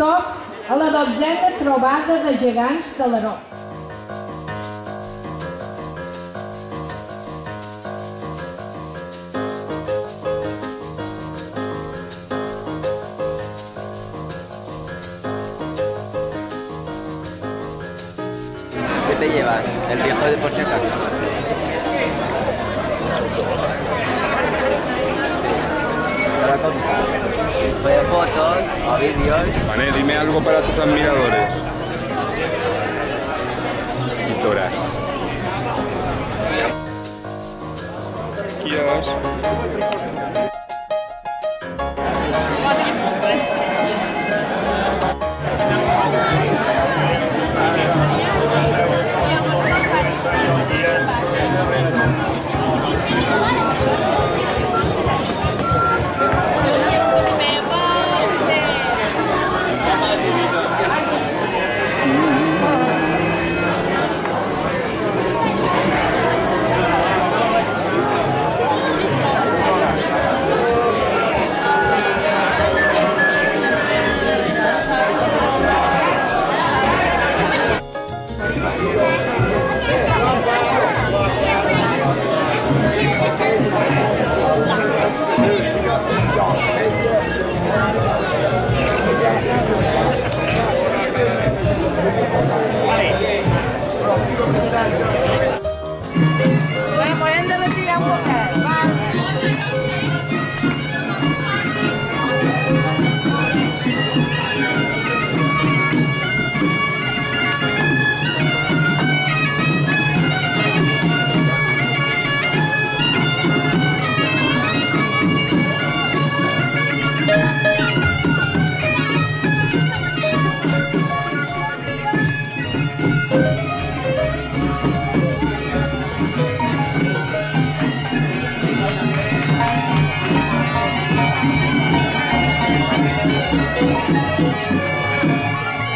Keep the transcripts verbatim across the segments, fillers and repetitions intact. tots a la dotzena trobada de gegants d'Alaró. ¿Qué te llevas? El viejo de por si acaso. De fotos o vídeos. Vale, dime algo para tus admiradores. Pintoras. Guías. Gracias.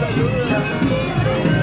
ayuda.